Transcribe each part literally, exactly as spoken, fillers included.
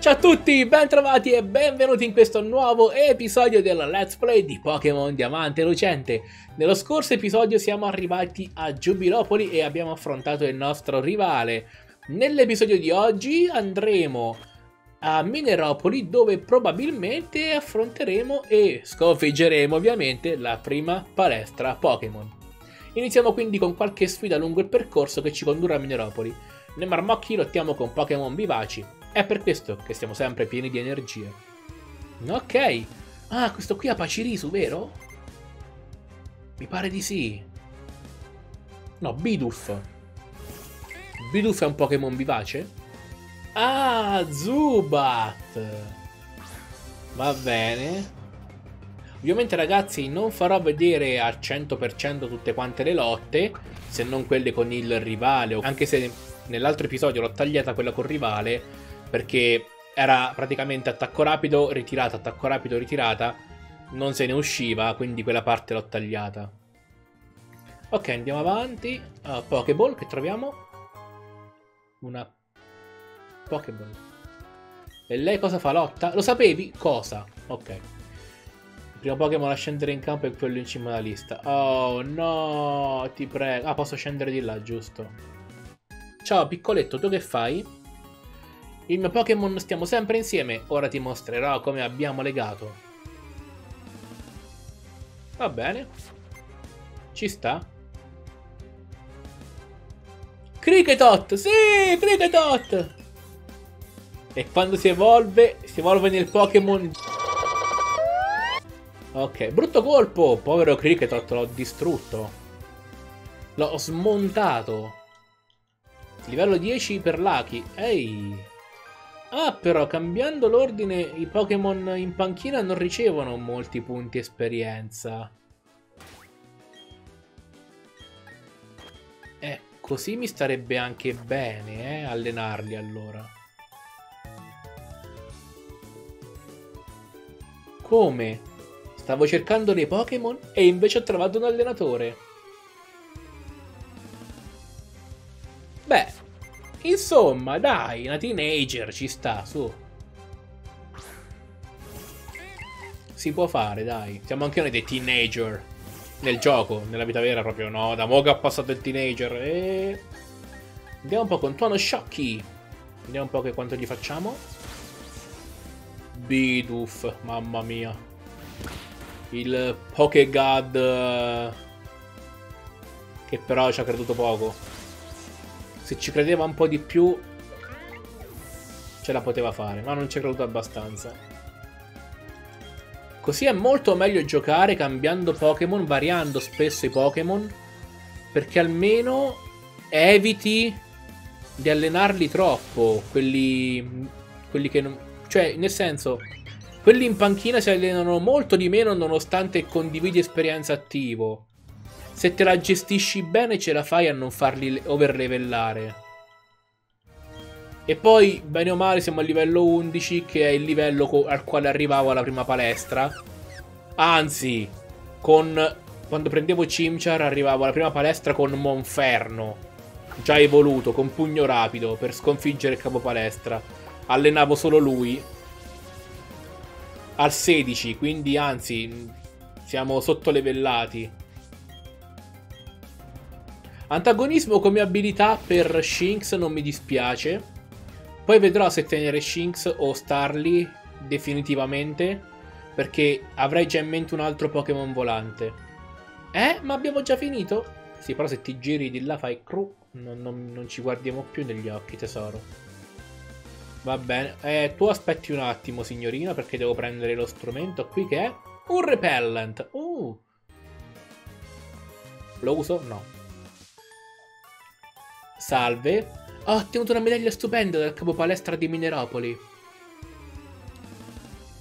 Ciao a tutti, bentrovati e benvenuti in questo nuovo episodio della Let's Play di Pokémon Diamante Lucente. Nello scorso episodio siamo arrivati a Giubilopoli e abbiamo affrontato il nostro rivale. Nell'episodio di oggi andremo a Mineropoli, dove probabilmente affronteremo e sconfiggeremo ovviamente la prima palestra Pokémon. Iniziamo quindi con qualche sfida lungo il percorso che ci condurrà a Mineropoli. Nei marmocchi lottiamo con Pokémon vivaci. È per questo che siamo sempre pieni di energia. Ok. Ah, questo qui è Pachirisu, vero? Mi pare di sì. No, Bidoof. Bidoof è un Pokémon vivace? Ah, Zubat. Va bene. Ovviamente ragazzi non farò vedere al cento per cento tutte quante le lotte, se non quelle con il rivale, anche se nell'altro episodio l'ho tagliata quella col rivale, perché era praticamente attacco rapido, ritirata, attacco rapido, ritirata, non se ne usciva, quindi quella parte l'ho tagliata. Ok, andiamo avanti. uh, Pokéball, che troviamo? Una Pokéball. E lei cosa fa? Lotta? Lo sapevi? Cosa? Ok. Primo Pokémon a scendere in campo è quello in cima alla lista. Oh no, ti prego. Ah, posso scendere di là, giusto. Ciao piccoletto, tu che fai? Il mio Pokémon stiamo sempre insieme. Ora ti mostrerò come abbiamo legato. Va bene. Ci sta. Cricketot! Sì, Cricketot! E quando si evolve, si evolve nel Pokémon... Ok, brutto colpo! Povero Cricketot, l'ho distrutto. L'ho smontato. Livello dieci per Lucky. Ehi! Ah, però, cambiando l'ordine, i Pokémon in panchina non ricevono molti punti esperienza. Eh, così mi starebbe anche bene, eh, allenarli allora. Come? Stavo cercando dei Pokémon e invece ho trovato un allenatore. Beh, insomma, dai, una teenager ci sta, su. Si può fare, dai. Siamo anche noi dei teenager. Nel gioco, nella vita vera proprio no. Da mo' che ha passato il teenager. E... andiamo un po' con tuono sciocchi. Vediamo un po' che quanto gli facciamo. Bidoof, mamma mia. Il Pokégod, che però ci ha creduto poco. Se ci credeva un po' di più ce la poteva fare, ma non ci ha creduto abbastanza. Così è molto meglio giocare cambiando Pokémon, variando spesso i Pokémon, perché almeno eviti di allenarli troppo. Quelli, quelli che non... cioè, nel senso... quelli in panchina si allenano molto di meno nonostante condividi esperienza attivo. Se te la gestisci bene ce la fai a non farli overlevellare. E poi, bene o male, siamo al livello undici, che è il livello al quale arrivavo alla prima palestra. Anzi, con... quando prendevo Chimchar arrivavo alla prima palestra con Monferno. Già evoluto, con pugno rapido, per sconfiggere il capo palestra. Allenavo solo lui. Al sedici, quindi anzi, siamo sottolevellati. Antagonismo come abilità per Shinx non mi dispiace. Poi vedrò se tenere Shinx o Starly definitivamente, perché avrei già in mente un altro Pokémon volante. Eh? Ma abbiamo già finito? Sì, però se ti giri di là fai cru, non, non, non ci guardiamo più negli occhi, tesoro. Va bene, eh, tu aspetti un attimo signorina, perché devo prendere lo strumento qui che è un repellent. Uh. Lo uso? No. Salve. Ho ottenuto una medaglia stupenda dal capo palestra di Mineropoli.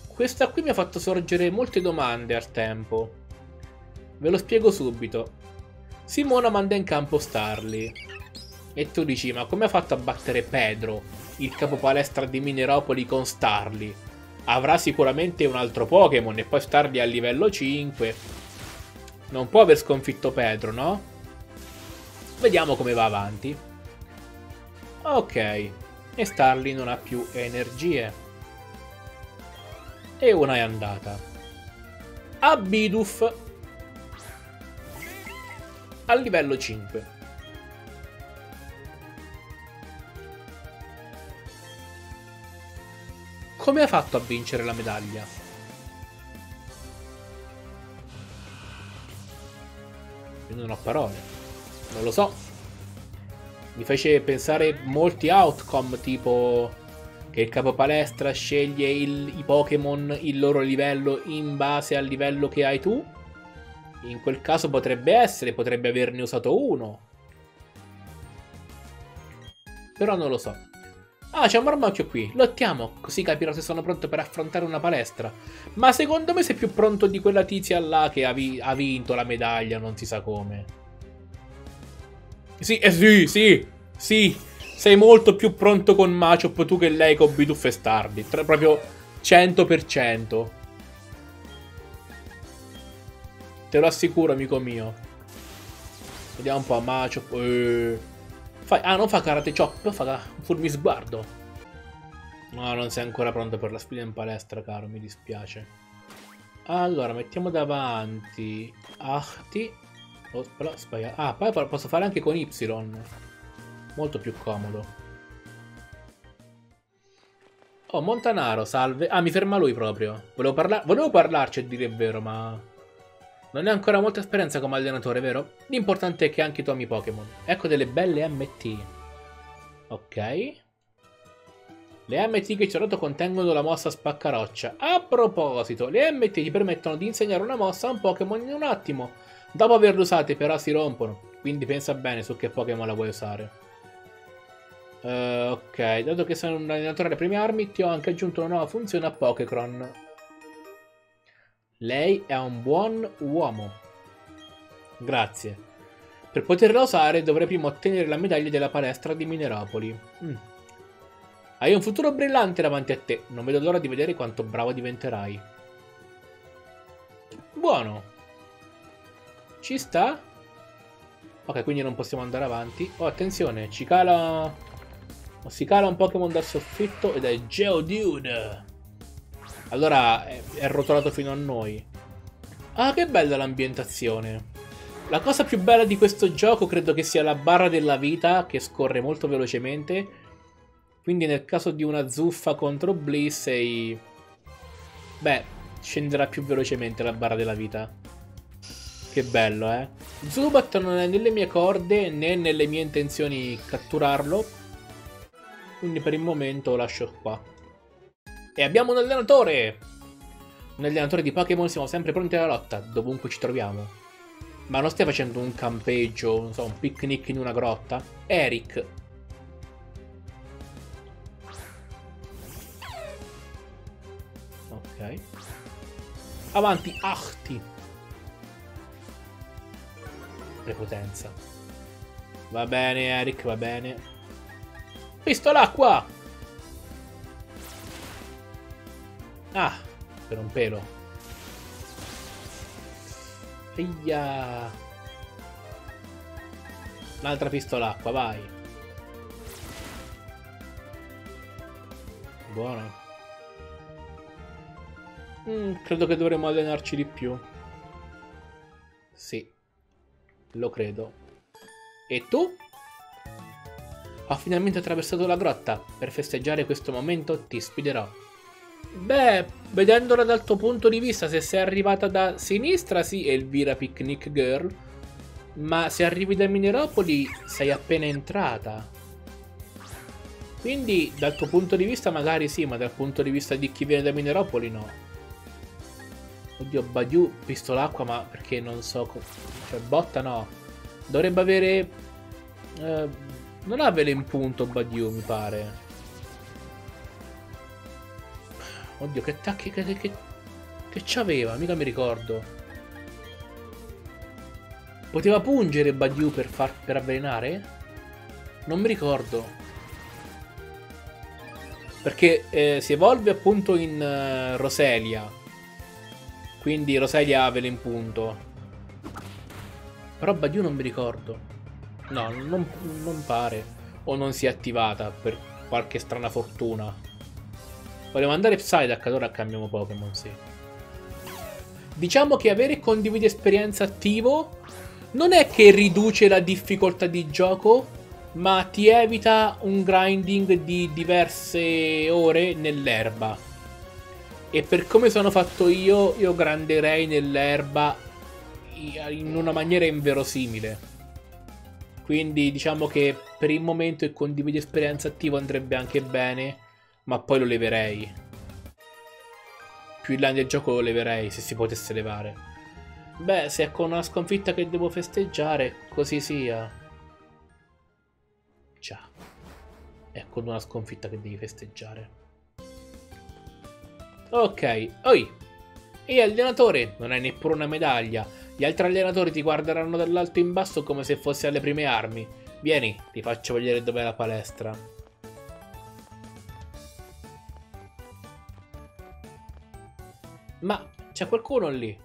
Questa qui mi ha fatto sorgere molte domande al tempo. Ve lo spiego subito. Simona manda in campo Starly. E tu dici, ma come ha fatto a battere Pedro, il capopalestra di Mineropoli, con Starly? Avrà sicuramente un altro Pokémon e poi Starly a livello cinque. Non può aver sconfitto Pedro, no? Vediamo come va avanti. Ok. E Starly non ha più energie. e una è andata. A Bidoof a livello cinque. Come ha fatto a vincere la medaglia? Io non ho parole, non lo so. Mi fece pensare molti outcome, tipo che il capo palestra sceglie il, i Pokémon, il loro livello in base al livello che hai tu. In quel caso potrebbe essere, potrebbe averne usato uno. Però non lo so. Ah, c'è un marmocchio qui, lottiamo, così capirò se sono pronto per affrontare una palestra. Ma secondo me sei più pronto di quella tizia là che ha, vi ha vinto la medaglia, non si sa come. Sì, eh sì, sì, sì, sei molto più pronto con Machop tu che lei con Bidoof e Starly, proprio cento per cento. Te lo assicuro, amico mio. Vediamo un po', Machop... Eh. Ah, non fa karate chop, fa furbi sguardo. No, non sei ancora pronto per la sfida in palestra, caro, mi dispiace. Allora, mettiamo davanti Ahti. Oh, però ho sbagliato. Ah, poi posso fare anche con Y. Molto più comodo. Oh, Montanaro, salve. Ah, mi ferma lui proprio. Volevo, parla volevo parlarci e dire il vero, ma... Non hai ancora molta esperienza come allenatore, vero? L'importante è che anche tu ami Pokémon. Ecco delle belle M T. Ok. Le M T che ci ho dato contengono la mossa Spaccaroccia. A proposito, le M T ti permettono di insegnare una mossa a un Pokémon in un attimo. Dopo averle usate però si rompono. Quindi pensa bene su che Pokémon la vuoi usare. Uh, ok, dato che sono un allenatore a premiarmi, ti ho anche aggiunto una nuova funzione a Pokécron. Lei è un buon uomo. Grazie. Per poterla usare dovrei prima ottenere la medaglia della palestra di Mineropoli. Mm. Hai un futuro brillante davanti a te. Non vedo l'ora di vedere quanto bravo diventerai. Buono. Ci sta? Ok, quindi non possiamo andare avanti. Oh, attenzione, ci cala... Si cala un Pokémon dal soffitto ed è Geodude. Allora è rotolato fino a noi. Ah, che bella l'ambientazione. La cosa più bella di questo gioco credo che sia la barra della vita, che scorre molto velocemente. Quindi nel caso di una zuffa contro Blissey, beh, scenderà più velocemente la barra della vita. Che bello, eh. Zubat non è nelle mie corde, né nelle mie intenzioni catturarlo, quindi per il momento lo lascio qua. E abbiamo un allenatore! Un allenatore di Pokémon, siamo sempre pronti alla lotta, dovunque ci troviamo. Ma non stai facendo un campeggio, non so, un picnic in una grotta? Eric! Ok. Avanti, Ahti! Prepotenza. Va bene, Eric, va bene. Pistola qua! Ah, per un pelo. Aia. Un'altra pistola acqua, vai. Buona. Mm, credo che dovremmo allenarci di più. Sì, lo credo. E tu? Ho finalmente attraversato la grotta. Per festeggiare questo momento ti sfiderò. Beh, vedendola dal tuo punto di vista, se sei arrivata da sinistra, sì, Elvira Picnic Girl. Ma se arrivi da Mineropoli, sei appena entrata. Quindi, dal tuo punto di vista magari sì, ma dal punto di vista di chi viene da Mineropoli, no. Oddio, Badiou, pistolacqua, ma perché non so... Cioè, botta no. Dovrebbe avere... Eh, non ha velo in punto Badiou, mi pare. Oddio, che tacchi, che, che, che c'aveva, mica mi ricordo. Poteva pungere Badiou per, far, per avvelenare? Non mi ricordo. Perché eh, si evolve appunto in uh, Roselia. Quindi Roselia ha velo in punto. Però Badiou non mi ricordo. No, non, non pare. O non si è attivata per qualche strana fortuna. Volevo andare Psyduck, allora cambiamo Pokémon, sì. Diciamo che avere condividi esperienza attivo non è che riduce la difficoltà di gioco, ma ti evita un grinding di diverse ore nell'erba. E per come sono fatto io, io grinderei nell'erba in una maniera inverosimile. Quindi diciamo che per il momento il condividi esperienza attivo andrebbe anche bene, ma poi lo leverei. Più in là nel gioco lo leverei, se si potesse levare. Beh, se è con una sconfitta che devo festeggiare, così sia. Già, è con una sconfitta che devi festeggiare. Ok, oi! E allenatore, non hai neppure una medaglia. Gli altri allenatori ti guarderanno dall'alto in basso come se fossi alle prime armi. Vieni, ti faccio vedere dov'è la palestra. Ma c'è qualcuno lì?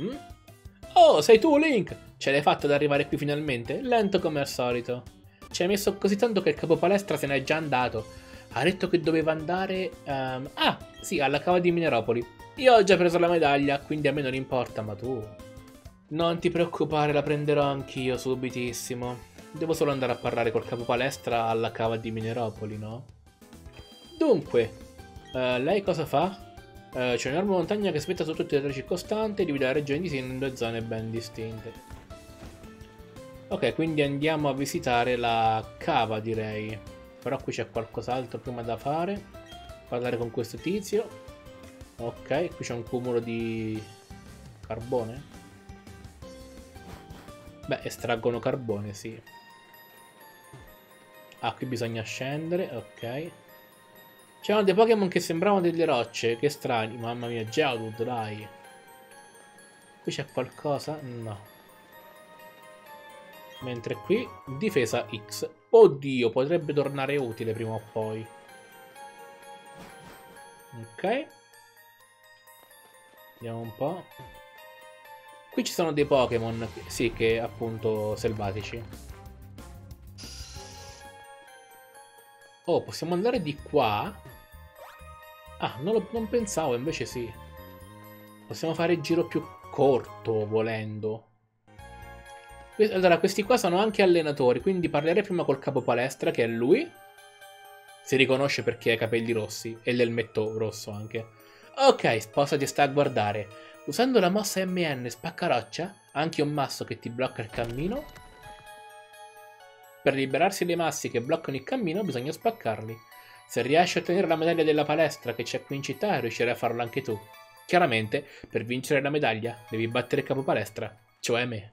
Mm? Oh, sei tu, Link! Ce l'hai fatta ad arrivare qui finalmente? Lento come al solito. Ci hai messo così tanto che il capo palestra se n'è già andato. Ha detto che doveva andare... Um, ah, sì, alla Cava di Mineropoli. Io ho già preso la medaglia, quindi a me non importa, ma tu... Non ti preoccupare, la prenderò anch'io subitissimo. Devo solo andare a parlare col capo palestra alla Cava di Mineropoli, no? Dunque, uh, lei cosa fa? Uh, C'è un'enorme montagna che spetta su tutte le terre circostanti e divide la regione di Sinnoh in due zone ben distinte. Ok, quindi andiamo a visitare la cava, direi. Però qui c'è qualcos'altro prima da fare. Parlare con questo tizio. Ok, qui c'è un cumulo di carbone. Beh, estraggono carbone, sì. Ah, qui bisogna scendere, ok. C'erano dei Pokémon che sembravano delle rocce. Che strani, mamma mia, Geodude, dai. Qui c'è qualcosa? No. Mentre qui, difesa X. Oddio, potrebbe tornare utile prima o poi. Ok. Vediamo un po'. Qui ci sono dei Pokémon, sì, che appunto selvatici. Oh, possiamo andare di qua? Ah, non, lo, non pensavo, invece sì. Possiamo fare il giro più corto, volendo. Allora, questi qua sono anche allenatori, quindi parlerei prima col capo palestra, che è lui. Si riconosce perché ha i capelli rossi e l'elmetto rosso anche. Ok, spostati e sta a guardare. Usando la mossa M N Spaccaroccia, anche un masso che ti blocca il cammino. Per liberarsi dei massi che bloccano il cammino bisogna spaccarli. Se riesci a ottenere la medaglia della palestra che c'è qui in città, riuscirai a farlo anche tu. Chiaramente, per vincere la medaglia devi battere il capo palestra, cioè me.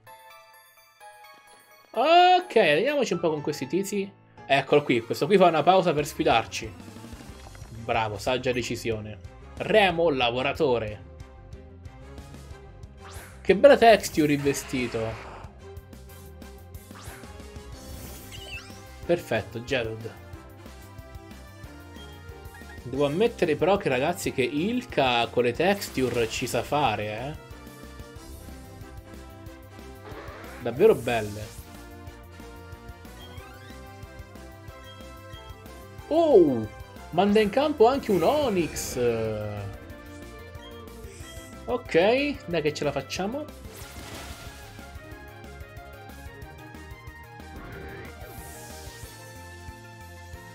Ok, andiamoci un po' con questi tizi. Eccolo qui, questo qui fa una pausa per sfidarci. Bravo, saggia decisione. Remo, lavoratore. Che bella texture il vestito. Perfetto, Geodude. Devo ammettere però che ragazzi che Ilka con le texture ci sa fare, eh. Davvero belle. Oh, manda in campo anche un Onix. Ok, dai che ce la facciamo.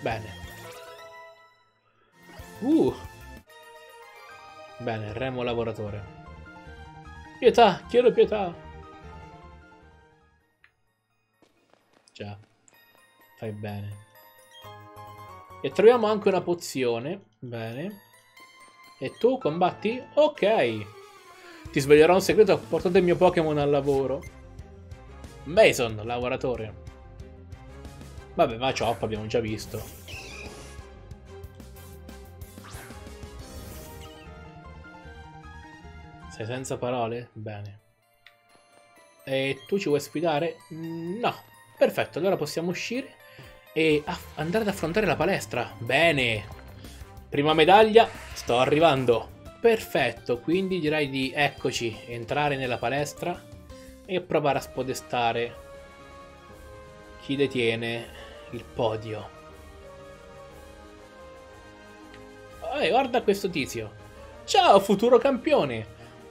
Bene. Uh. Bene, Remo lavoratore. Pietà, chiedo pietà. Già, fai bene. E troviamo anche una pozione. Bene. E tu combatti? Ok. Ti sveglierò un segreto. Ho portato il mio Pokémon al lavoro. Mason, lavoratore. Vabbè, ma cioppa abbiamo già visto. Sei senza parole? Bene. E tu ci vuoi sfidare? No. Perfetto, allora possiamo uscire e andare ad affrontare la palestra. Bene. Prima medaglia. Sto arrivando. Perfetto. Quindi direi di, eccoci, entrare nella palestra e provare a spodestare chi detiene il podio. e guarda questo tizio. Ciao futuro campione,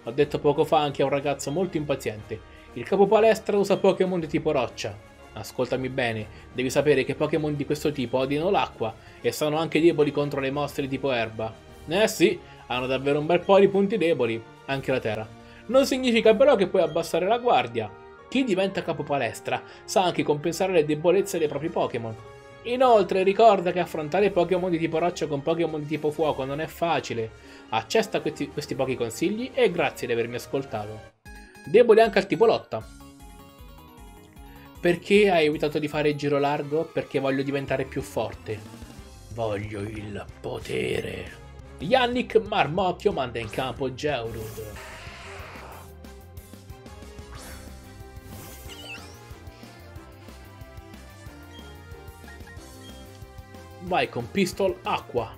ho detto poco fa anche a un ragazzo molto impaziente. Il capo palestra usa Pokémon di tipo roccia. Ascoltami bene, devi sapere che Pokémon di questo tipo odiano l'acqua e sono anche deboli contro le mostre tipo erba. Eh sì, hanno davvero un bel po' di punti deboli, anche la terra. Non significa però che puoi abbassare la guardia. Chi diventa capo palestra sa anche compensare le debolezze dei propri Pokémon. Inoltre ricorda che affrontare Pokémon di tipo roccia con Pokémon di tipo fuoco non è facile. Accetta questi, questi pochi consigli e grazie di avermi ascoltato. Debole anche al tipo lotta. Perché hai evitato di fare il giro largo? Perché voglio diventare più forte. Voglio il potere. Yannick Marmocchio manda in campo Geodude. Vai con Pistol Acqua.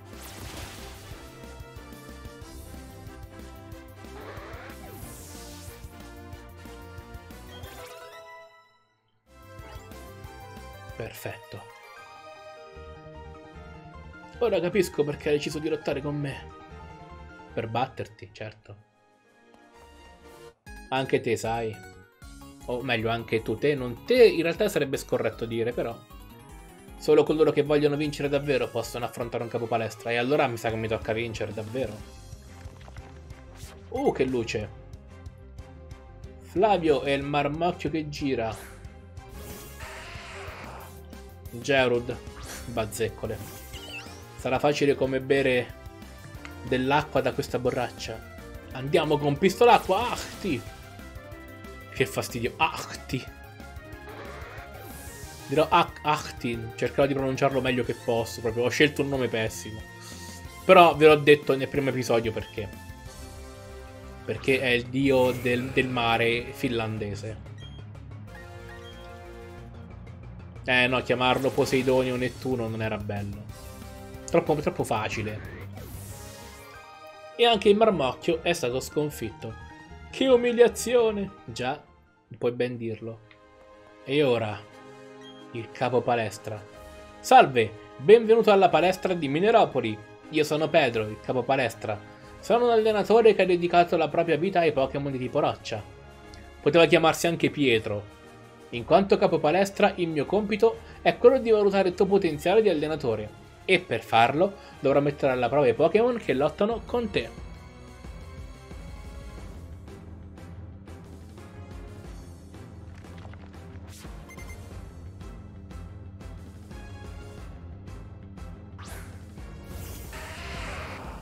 Perfetto. Ora capisco perché hai deciso di lottare con me. Per batterti, certo. Anche te, sai. O meglio, anche tu, te, non te. In realtà sarebbe scorretto dire, però. Solo coloro che vogliono vincere davvero possono affrontare un capo palestra. E allora mi sa che mi tocca vincere davvero. Uh, che luce. Flavio è il marmocchio che gira. Geodude. Bazzeccole. Sarà facile come bere dell'acqua da questa borraccia. Andiamo con pistolacqua. Ahti. Che fastidio. Ahti. Dirò Achtin, cercherò di pronunciarlo meglio che posso, proprio ho scelto un nome pessimo. Però ve l'ho detto nel primo episodio perché. Perché è il dio del, del mare finlandese. Eh no, chiamarlo Poseidonio o Nettuno non era bello. Troppo, troppo facile. E anche il marmocchio è stato sconfitto. Che umiliazione! Già, puoi ben dirlo. E ora... il capo palestra. Salve, benvenuto alla palestra di Mineropoli. Io sono Pedro, il capo palestra. Sono un allenatore che ha dedicato la propria vita ai Pokémon di tipo roccia. Poteva chiamarsi anche Pietro. In quanto capo palestra, il mio compito è quello di valutare il tuo potenziale di allenatore. E per farlo, dovrò mettere alla prova i Pokémon che lottano con te.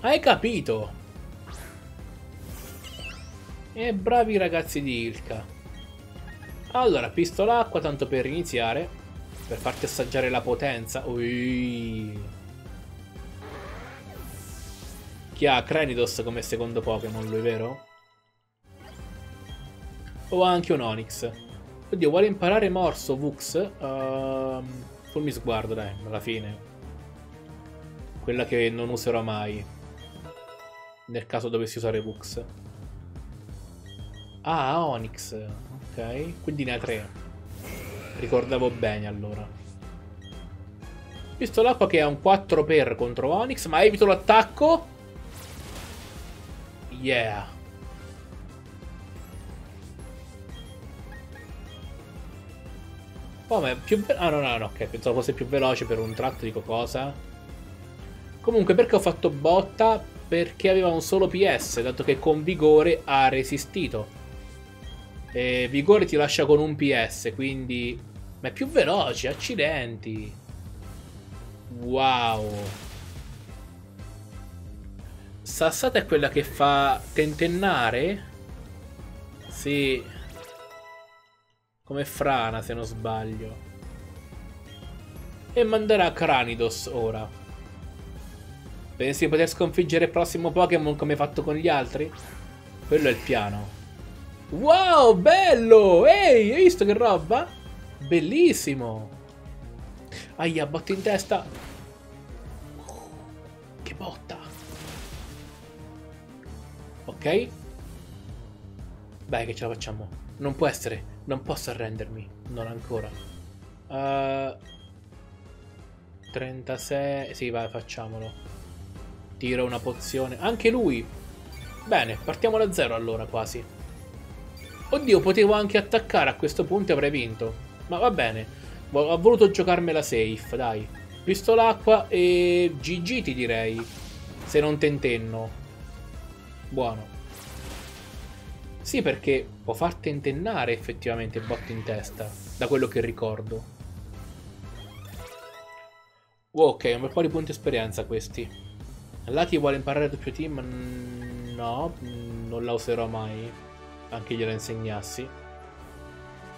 Hai capito? E bravi ragazzi di Ilka. Allora, pistola acqua tanto per iniziare. Per farti assaggiare la potenza. Ui. Chi ha Cranidos come secondo Pokémon, lui, vero? O anche un Onix. Oddio, vuole imparare Morso, Vux? Uh, Fulmi sguardo, dai, alla fine. Quella che non userò mai. Nel caso dovessi usare Vux. Ah, Onix. Ok. Quindi ne ha tre. Ricordavo bene allora. Pistolacqua che ha un quattro per contro Onix. Ma evito l'attacco. Yeah. Oh, ma è più... ah, no, no, no. Ok, pensavo fosse più veloce per un tratto. Dico cosa. Comunque, perché ho fatto botta... perché aveva un solo P S, dato che con vigore ha resistito. E vigore ti lascia con un P S, quindi... ma è più veloce, accidenti. Wow. Sassata è quella che fa tentennare? Sì. Come frana, se non sbaglio. E manderà Cranidos ora. Pensi di poter sconfiggere il prossimo Pokémon come hai fatto con gli altri? Quello è il piano. Wow, bello! Ehi, hai visto che roba? Bellissimo! Aia, botta in testa! Oh, che botta! Ok? Dai, che ce la facciamo. Non può essere. Non posso arrendermi. Non ancora. Uh, trentasei... sì, vai, facciamolo. Tira una pozione. Anche lui. Bene, partiamo da zero allora, quasi. Oddio, potevo anche attaccare a questo punto e avrei vinto. Ma va bene. Ho voluto giocarmela safe, dai. Pistola acqua e G G ti direi. Se non tentenno. Buono. Sì, perché può far tentennare effettivamente botte in testa. Da quello che ricordo. Ok, un bel po' di punti esperienza questi. Là chi vuole imparare doppio team? No, non la userò mai. Anche gliela insegnassi.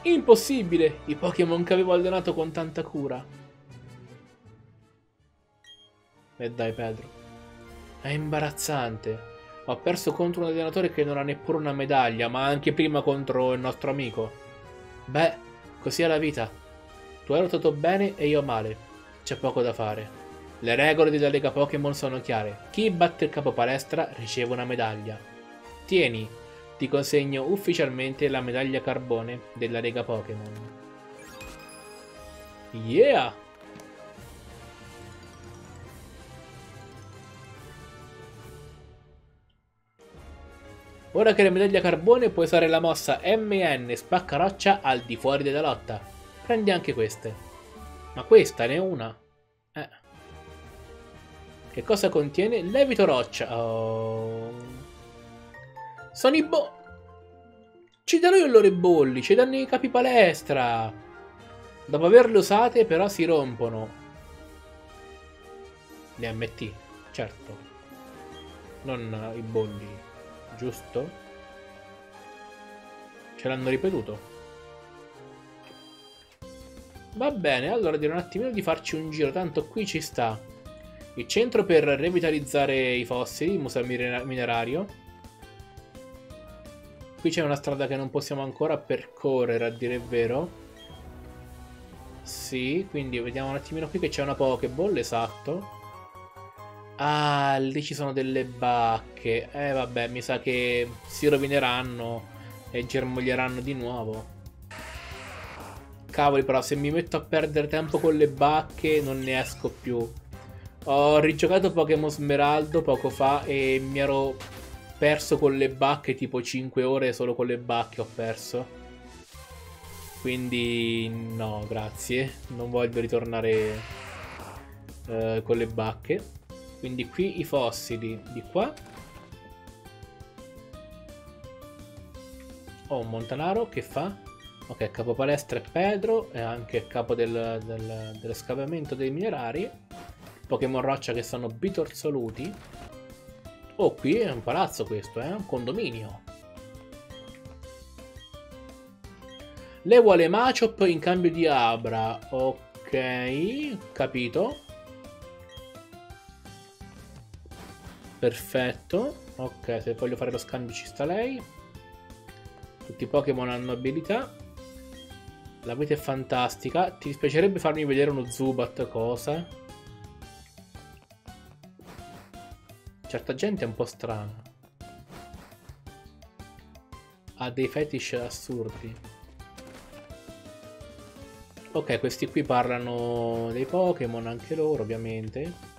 Impossibile! I Pokémon che avevo allenato con tanta cura. E dai Pedro. È imbarazzante. Ho perso contro un allenatore che non ha neppure una medaglia, ma anche prima contro il nostro amico. Beh, così è la vita. Tu hai lottato bene e io male. C'è poco da fare. Le regole della Lega Pokémon sono chiare. Chi batte il capo palestra riceve una medaglia. Tieni, ti consegno ufficialmente la medaglia carbone della Lega Pokémon. Yeah! Ora che la medaglia carbone puoi usare la mossa M N Spaccaroccia al di fuori della lotta. Prendi anche queste. Ma questa ne è una. Eh. Che cosa contiene? Levito roccia. Oh. Sono i bo... Ci darò io loro i bolli. Ci danno i capi palestra. Dopo averle usate però si rompono. Le M T, certo. Non i bolli. Giusto? Ce l'hanno ripetuto. Va bene, allora direi un attimino di farci un giro, tanto qui ci sta il centro per revitalizzare i fossili, il museo minerario. Qui c'è una strada che non possiamo ancora percorrere, a dire il vero. Sì, quindi vediamo un attimino qui che c'è una Pokéball, esatto. Ah, lì ci sono delle bacche. Eh vabbè, mi sa che si rovineranno e germoglieranno di nuovo. Cavoli, però se mi metto a perdere tempo con le bacche non ne esco più. Ho rigiocato Pokémon Smeraldo poco fa e mi ero perso con le bacche, tipo cinque ore solo con le bacche ho perso. Quindi no, grazie, non voglio ritornare eh, con le bacche. Quindi qui i fossili di qua. Ho un Montanaro che fa? Ok, capo palestra è Pedro, è anche capo del, del, dello scavamento dei minerari. Pokémon roccia che sono bitorzoluti. Oh, qui è un palazzo questo, è eh? un condominio. Lei vuole Machop in cambio di Abra. Ok, capito. Perfetto. Ok, se voglio fare lo scambio ci sta lei. Tutti i Pokémon hanno abilità. La vita è fantastica. Ti dispiacerebbe farmi vedere uno Zubat cosa? Certa gente è un po' strana. Ha dei fetish assurdi. Ok, questi qui parlano dei Pokémon, anche loro ovviamente.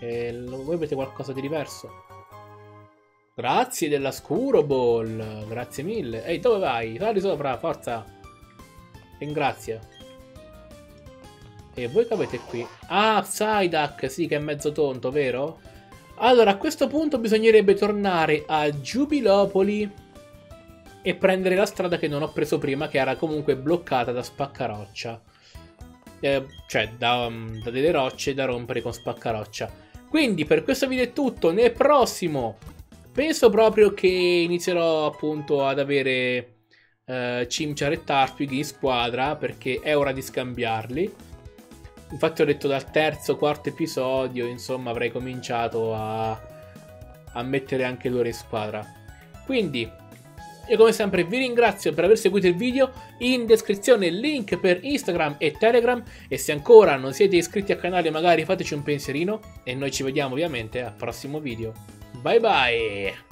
E voi avete qualcosa di diverso? Grazie della Scuroball. Grazie mille. Ehi, dove vai? Sali sopra, forza. Ringrazio. E voi capite qui. Ah, Psyduck, sì, che è mezzo tonto, vero? Allora, a questo punto bisognerebbe tornare a Giubilopoli e prendere la strada che non ho preso prima, che era comunque bloccata da Spaccaroccia. Eh, cioè, da, da delle rocce da rompere con Spaccaroccia. Quindi, per questo video è tutto. Nel prossimo, penso proprio che inizierò appunto ad avere... Uh, Chimchar e Tartwig in squadra, perché è ora di scambiarli. Infatti ho detto dal terzo, quarto episodio, insomma, avrei cominciato a, a mettere anche loro in squadra. Quindi io come sempre vi ringrazio per aver seguito il video. In descrizione il link per Instagram e Telegram, e se ancora non siete iscritti al canale magari fateci un pensierino, e noi ci vediamo ovviamente al prossimo video. Bye bye.